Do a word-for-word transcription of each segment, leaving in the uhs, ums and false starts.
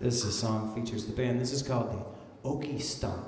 This is a song features the band. This is called the Okie Stomp.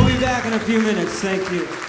We'll be back in a few minutes. Thank you.